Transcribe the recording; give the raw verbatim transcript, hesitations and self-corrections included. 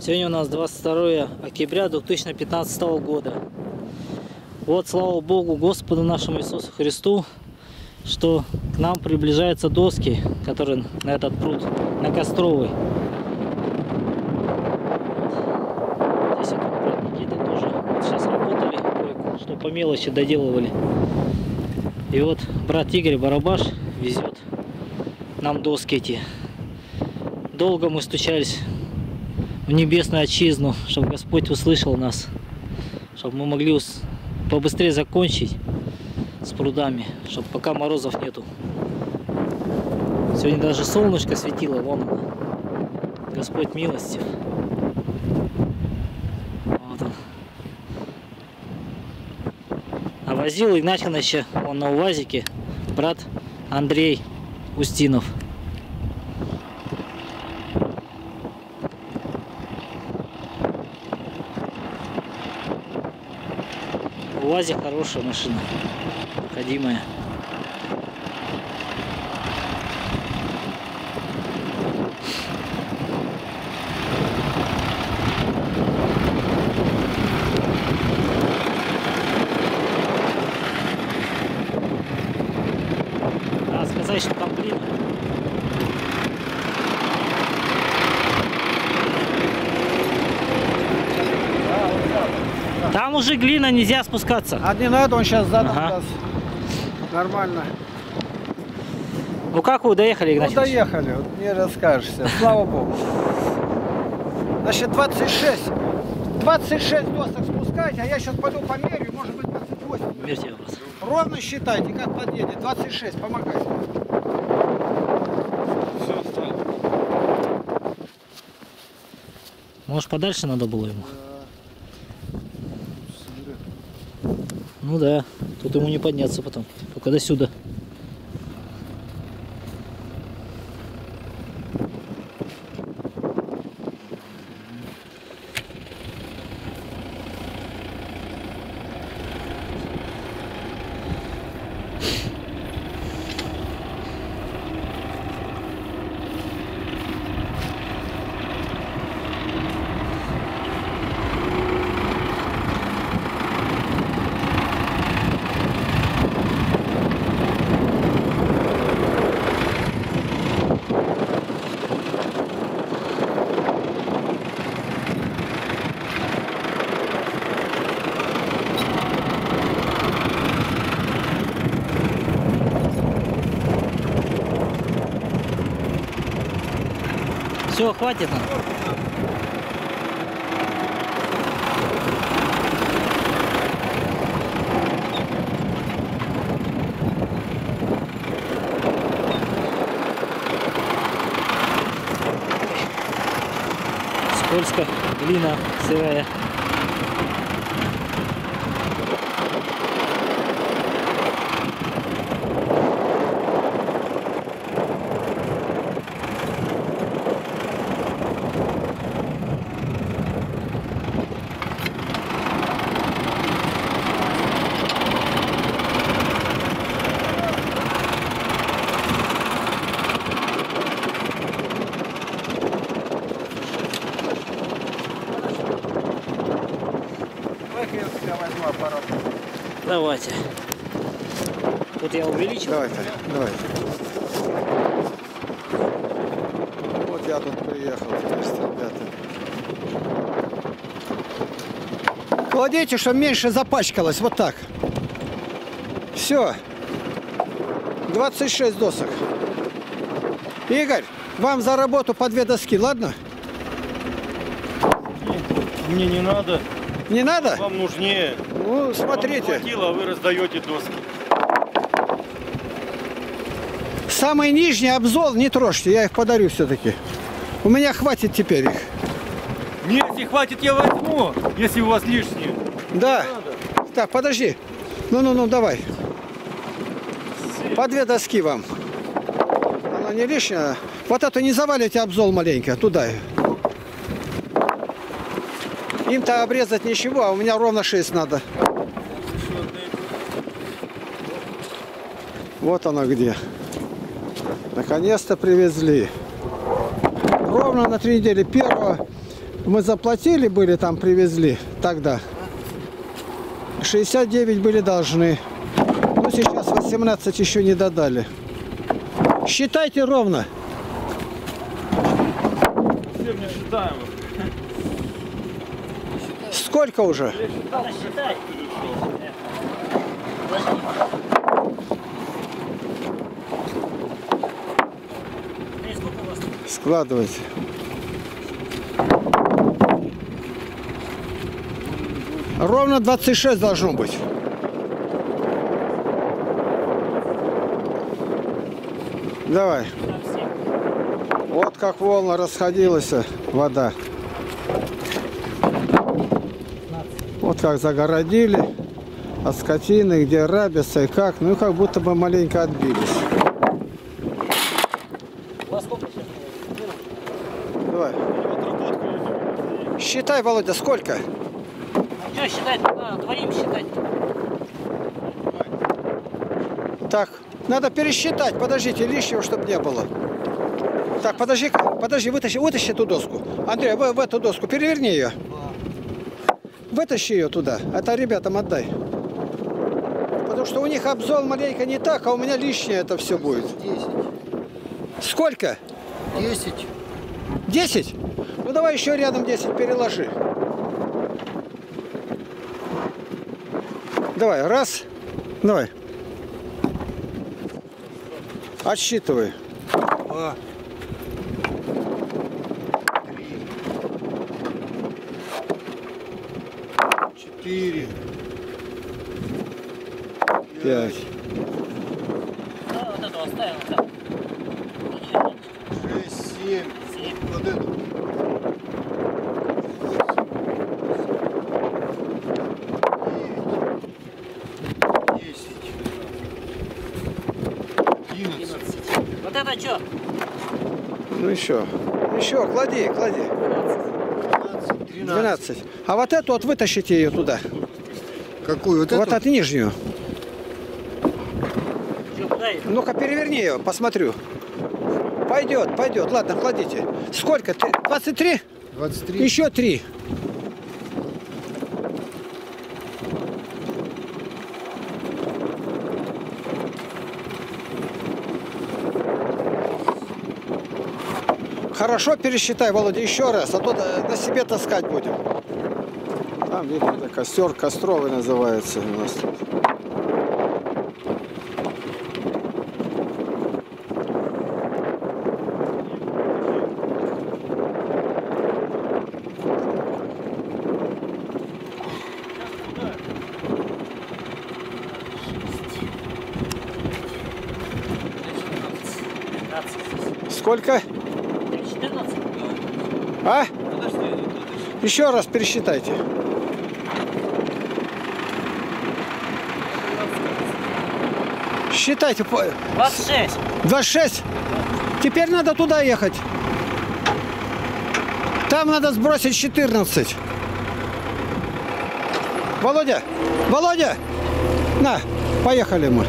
Сегодня у нас двадцать второе октября две тысячи пятнадцатого года. Вот, слава Богу, Господу нашему Иисусу Христу, что к нам приближаются доски, которые на этот пруд, на Костровый. Здесь вот брат Никита тоже вот сейчас работали, что по мелочи доделывали. И вот брат Игорь Барабаш везет нам доски эти. Долго мы стучались в небесную отчизну, чтобы Господь услышал нас, чтобы мы могли побыстрее закончить с прудами, чтобы пока морозов нету. Сегодня даже солнышко светило, вон оно. Господь милостив. Вот он. А возил Игнатьевича, он на УАЗике, брат Андрей Устинов. УАЗик хорошая машина, ходимая. А сказать, что там блин. Там уже глина, нельзя спускаться. А не надо, он сейчас задом ага. даст. Нормально. Ну как вы доехали, Игнатий? Ну доехали, вот не расскажешься. Слава Богу. Значит, двадцать шесть досок спускать, а я сейчас пойду померю, может быть двадцать восемь. Мерьте вопрос. Ровно считайте, как подъедет. двадцать шесть, помогай. Все, встань. Может подальше надо было ему? Ну да, тут ему не подняться потом, только до сюда. Все, хватит нам. Скользко, глина сырая. Давайте. Тут я увеличил. Давайте, давайте. Вот я тут приехал, ребята. Кладите, чтобы меньше запачкалось, вот так. Все. двадцать шесть досок. Игорь, вам за работу по две доски, ладно? Мне не надо. Не надо? Вам нужнее. Ну, смотрите. Вам не хватило, а вы раздаете доски. Самый нижний обзол не трожьте, я их подарю все-таки. У меня хватит теперь их. Нет, если хватит, я возьму, если у вас лишние. Да. Так, подожди. Ну-ну-ну, давай. По две доски вам. Она не лишняя. Вот эту не завалите обзол маленько, туда. Им-то обрезать ничего, а у меня ровно шесть надо. Вот оно где. Наконец-то привезли. Ровно на три недели. Первого мы заплатили были, там привезли тогда. шестьдесят девять были должны. Ну, сейчас восемнадцать еще не додали. Считайте ровно. Всем не считаем. Сколько уже? Надо считать. Складывайте. Ровно двадцать шесть должно быть. Давай. Вот как волна расходилась, вода. Вот как загородили от скотины, где рабятся и как. Ну и как будто бы маленько отбились. Давай. Считай, Володя, сколько? Что считать? Дворим считать. Так, надо пересчитать. Подождите, лишнего, чтобы не было. Так, подожди, подожди, вытащи, вытащи эту доску. Андрей, в, в эту доску переверни ее. Вытащи ее туда. Это ребятам отдай. Потому что у них обзор маленько не так, а у меня лишнее это все будет. десять. Сколько? десять. десять? Ну давай еще рядом десять переложи. Давай, раз, давай. Отсчитывай. Два. Три. Четыре. Пять. Вот это оставил там. Шесть, семь. Семь. Вот это. Ну еще, еще, клади, клади. двенадцать. А вот эту вот вытащите ее туда. Какую? Вот, вот эту? От нижнюю. Ну-ка переверни ее, посмотрю. Пойдет, пойдет. Ладно, кладите. Сколько? двадцать три? двадцать три. Еще три. Хорошо пересчитай, Володя, еще раз, а то на себе таскать будем. Там, видно, костер Костровый называется у нас. Сколько? А? Еще раз пересчитайте. Считайте. двадцать шесть. двадцать шесть. Теперь надо туда ехать. Там надо сбросить четырнадцать. Володя, Володя, на, поехали мы.